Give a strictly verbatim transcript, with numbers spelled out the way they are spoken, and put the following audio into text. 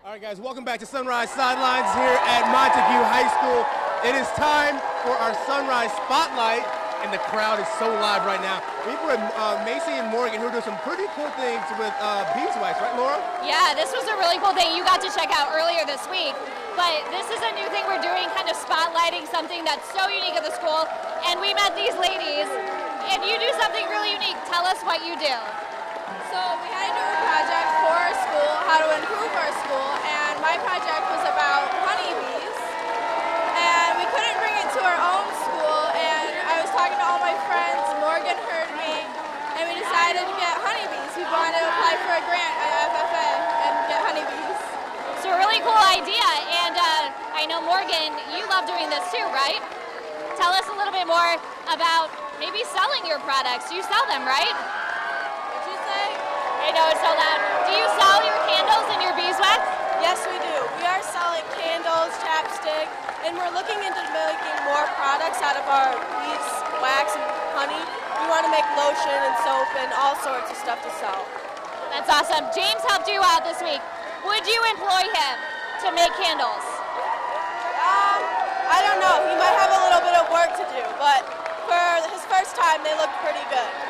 All right, guys, welcome back to Sunrise Sidelines here at Montague High School. It is time for our Sunrise Spotlight, and the crowd is so live right now. We're with uh, Macy and Morgan, who are doing some pretty cool things with uh, beeswax, right, Laura? Yeah, this was a really cool thing you got to check out earlier this week. But this is a new thing we're doing, kind of spotlighting something that's so unique at the school. And we met these ladies, and you do something really unique. Tell us what you do. So we had to do a project for our school, how to improve our school, and my project was about honeybees. And we couldn't bring it to our own school, and I was talking to all my friends, Morgan heard me, and we decided to get honeybees. We wanted to apply for a grant at F F A and get honeybees. So a really cool idea, and uh, I know Morgan, you love doing this too, right? Tell us a little bit more about maybe selling your products. You sell them, right? I know, it's so loud. Do you sell your candles and your beeswax? Yes, we do. We are selling candles, chapstick, and we're looking into making more products out of our bees, wax, and honey. We want to make lotion and soap and all sorts of stuff to sell. That's awesome. James helped you out this week. Would you employ him to make candles? Um, I don't know. He might have a little bit of work to do, but for his first time, they look pretty good.